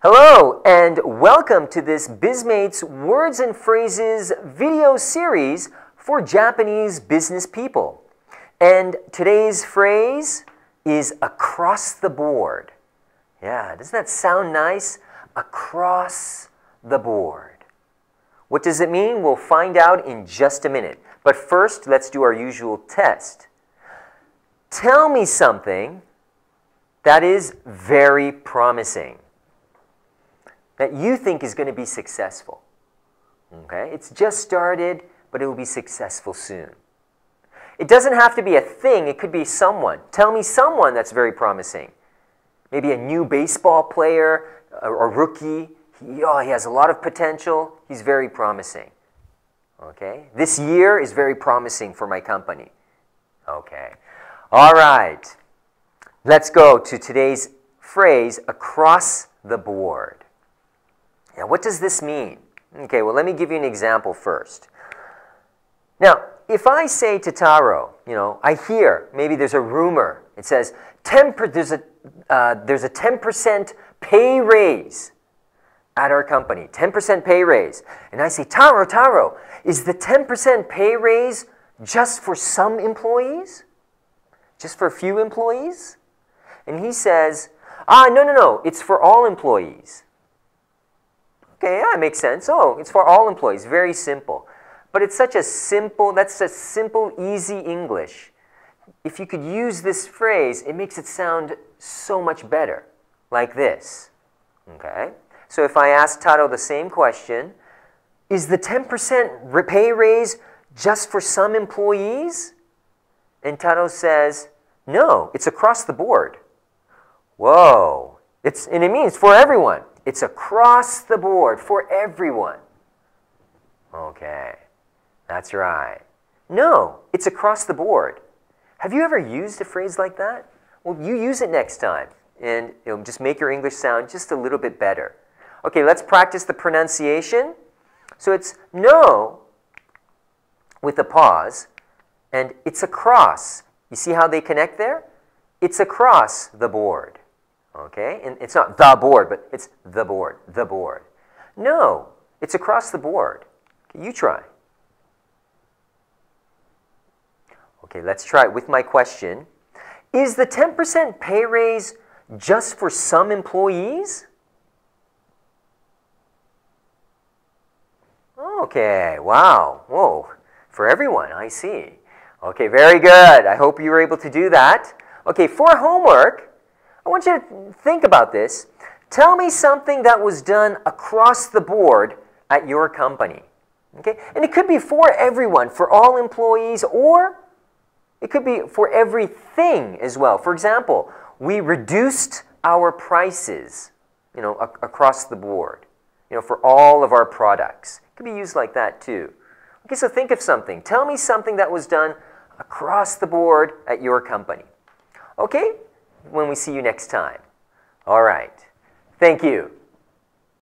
Hello and welcome to this Bizmates Words and Phrases video series for Japanese business people. And today's phrase is across the board. Yeah, doesn't that sound nice? Across the board. What does it mean? We'll find out in just a minute. But first, let's do our usual test. Tell me something that is very promising, that you think is going to be successful. Okay? It's just started, but it will be successful soon. It doesn't have to be a thing. It could be someone. Tell me someone that's very promising. Maybe a new baseball player, a rookie. He has a lot of potential. He's very promising. Okay? This year is very promising for my company. Okay. All right. Let's go to today's phrase, across the board. Now, what does this mean? Okay, well, let me give you an example first. Now, if I say to Taro, I hear, maybe there's a rumor. It says, there's a 10% pay raise at our company, 10% pay raise. And I say, Taro, is the 10% pay raise just for some employees? Just for a few employees? And he says, no, it's for all employees. Okay, yeah, it makes sense. Oh, it's for all employees. Very simple. But it's such a simple, that's a simple, easy English. If you could use this phrase, it makes it sound so much better, like this. Okay? So if I ask Taro the same question, is the 10% pay raise just for some employees? And Taro says, no, it's across the board. Whoa. And it means for everyone. It's across the board for everyone. Okay, that's right. No, it's across the board. Have you ever used a phrase like that? Well, you use it next time, and it'll just make your English sound just a little bit better. Okay, let's practice the pronunciation. So it's no with a pause, and it's across. You see how they connect there? It's across the board. Okay, and it's not the board, but it's the board, the board. No, it's across the board. Okay, you try. Okay, let's try it with my question. Is the 10% pay raise just for some employees? Okay, wow, whoa, for everyone, I see. Okay, very good. I hope you were able to do that. Okay, for homework, I want you to think about this. Tell me something that was done across the board at your company. Okay? And it could be for everyone, for all employees, or it could be for everything as well. For example, we reduced our prices, across the board, for all of our products. It could be used like that too. Okay, so think of something. Tell me something that was done across the board at your company. Okay? When we see you next time. All right. Thank you.